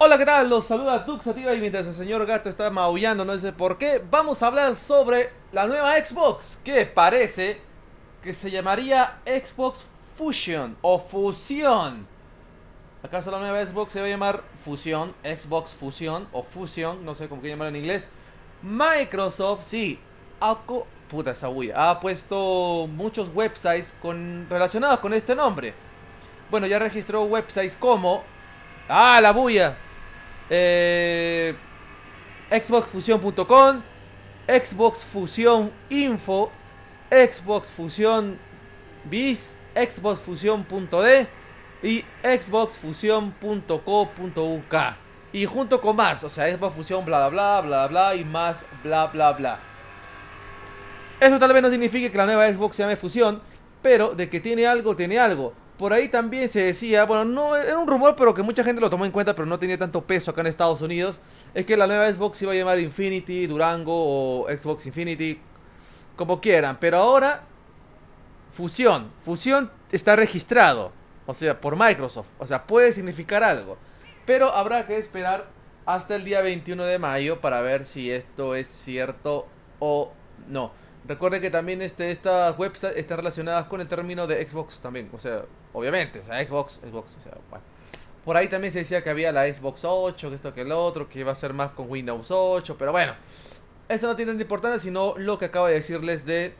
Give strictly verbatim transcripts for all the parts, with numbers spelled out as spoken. Hola, ¿qué tal? Los saluda Duxativa y mientras el señor gato está maullando, no sé por qué, vamos a hablar sobre la nueva Xbox, que parece que se llamaría Xbox Fusion o Fusión. ¿Acaso la nueva Xbox se va a llamar Fusión, Xbox Fusión o Fusión? No sé cómo que llamarlo en inglés. Microsoft, sí, ha, puta esa bulla, ha puesto muchos websites con, relacionados con este nombre. Bueno, ya registró websites como... ¡Ah, la bulla! Eh, Xbox Fusion punto com, Xbox Fusion Info, Xbox Fusion Biz, Xbox Fusion punto de y Xbox Fusion punto co punto u k. Y junto con más, o sea, Xbox Fusion bla bla bla bla y más bla bla bla. Eso tal vez no signifique que la nueva Xbox se llame Fusión, pero de que tiene algo, tiene algo. Por ahí también se decía, bueno, no era un rumor, pero que mucha gente lo tomó en cuenta, pero no tenía tanto peso acá en Estados Unidos, es que la nueva Xbox iba a llamar Infinity, Durango o Xbox Infinity, como quieran. Pero ahora, Fusión, Fusión está registrado, o sea, por Microsoft, o sea, puede significar algo. Pero habrá que esperar hasta el día veintiuno de mayo para ver si esto es cierto o no. Recuerden que también este, estas websites están relacionadas con el término de Xbox también. O sea, obviamente, o sea, Xbox, Xbox, o sea, bueno. Por ahí también se decía que había la Xbox ocho, que esto, que el otro, que iba a ser más con Windows ocho, pero bueno. Eso no tiene tanta importancia, sino lo que acabo de decirles de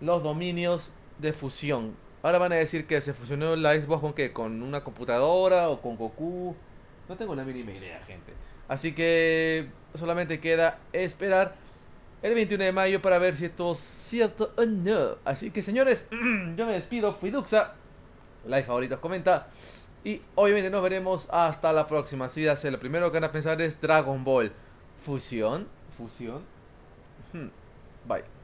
los dominios de fusión. Ahora van a decir que se fusionó la Xbox con qué, con una computadora o con Goku. No tengo la mínima idea, gente. Así que solamente queda esperar el veintiuno de mayo para ver si esto es cierto o no. Así que, señores, yo me despido. Fui Duxa. Like, favoritos, comenta. Y obviamente nos veremos hasta la próxima. Si sí, lo primero que van a pensar es Dragon Ball. Fusión. Fusión. Bye.